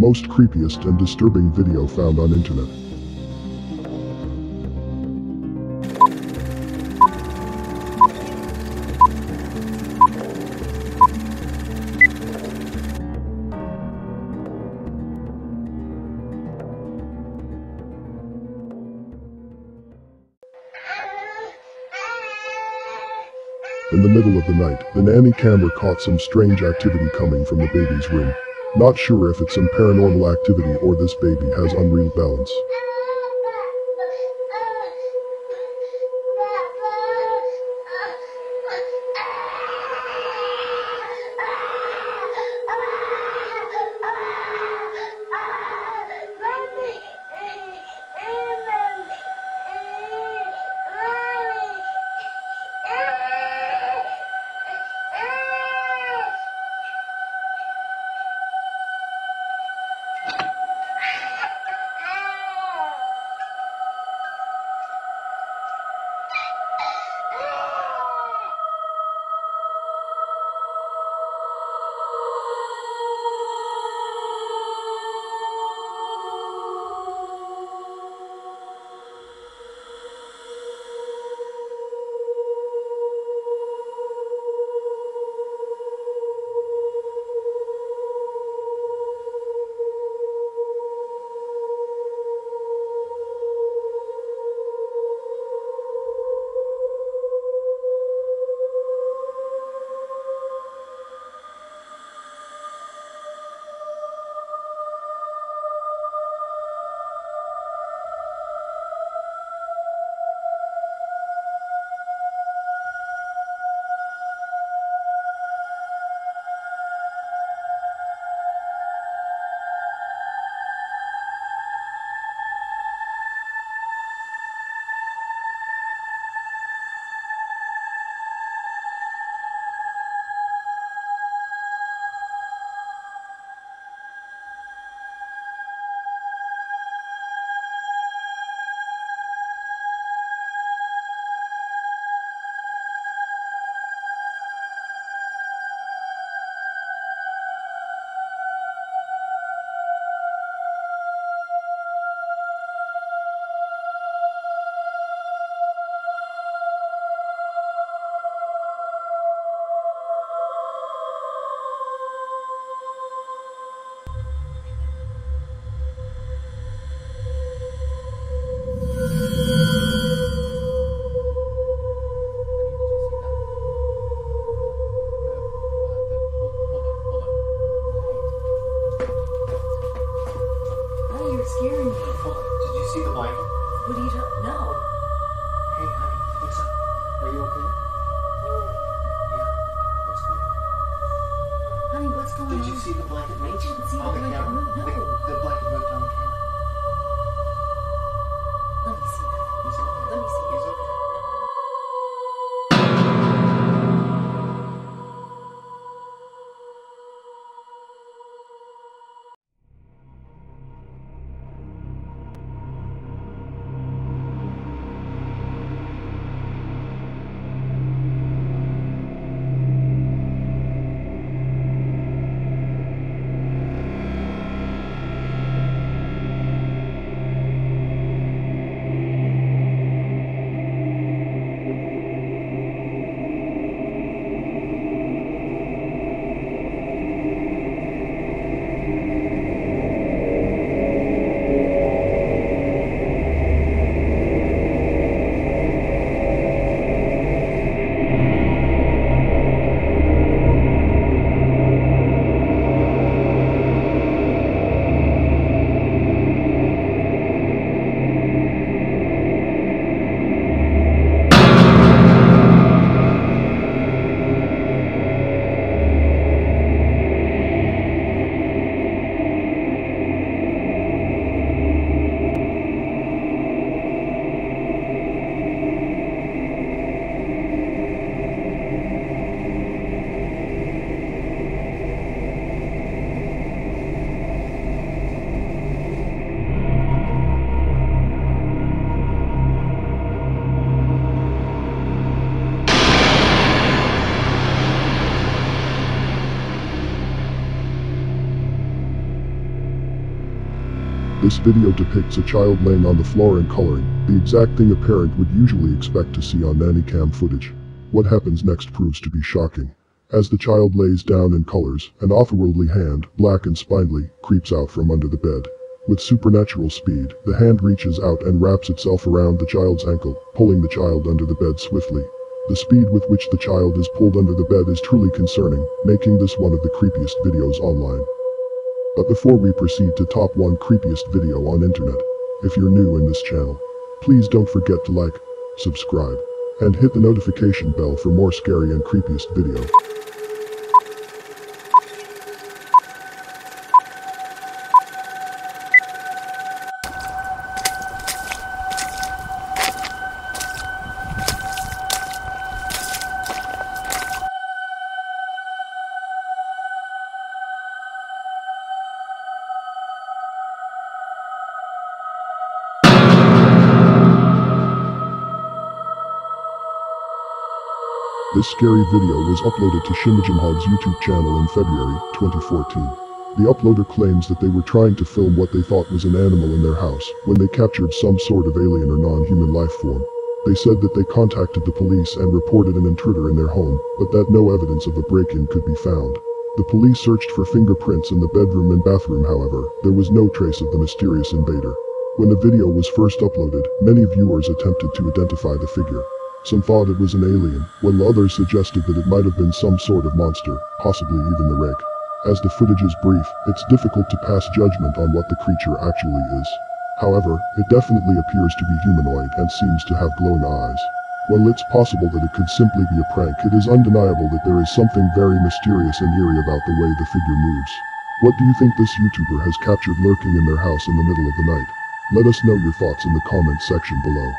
the most creepiest and disturbing video found on internet. In the middle of the night, the nanny camera caught some strange activity coming from the baby's room. Not sure if it's some paranormal activity or this baby has unreal balance. This video depicts a child laying on the floor and coloring, the exact thing a parent would usually expect to see on nanny cam footage. What happens next proves to be shocking. As the child lays down and colors, an otherworldly hand, black and spindly, creeps out from under the bed. With supernatural speed, the hand reaches out and wraps itself around the child's ankle, pulling the child under the bed swiftly. The speed with which the child is pulled under the bed is truly concerning, making this one of the creepiest videos online. But before we proceed to top 1 creepiest video on internet, if you're new in this channel, please don't forget to like, subscribe, and hit the notification bell for more scary and creepiest video. This scary video was uploaded to Shimajimhog's YouTube channel in February 2014. The uploader claims that they were trying to film what they thought was an animal in their house when they captured some sort of alien or non-human life form. They said that they contacted the police and reported an intruder in their home, but that no evidence of a break-in could be found. The police searched for fingerprints in the bedroom and bathroom, however, there was no trace of the mysterious invader. When the video was first uploaded, many viewers attempted to identify the figure. Some thought it was an alien, while others suggested that it might have been some sort of monster, possibly even the rake. As the footage is brief, it's difficult to pass judgment on what the creature actually is. However, it definitely appears to be humanoid and seems to have glowing eyes. While it's possible that it could simply be a prank, it is undeniable that there is something very mysterious and eerie about the way the figure moves. What do you think this YouTuber has captured lurking in their house in the middle of the night? Let us know your thoughts in the comments section below.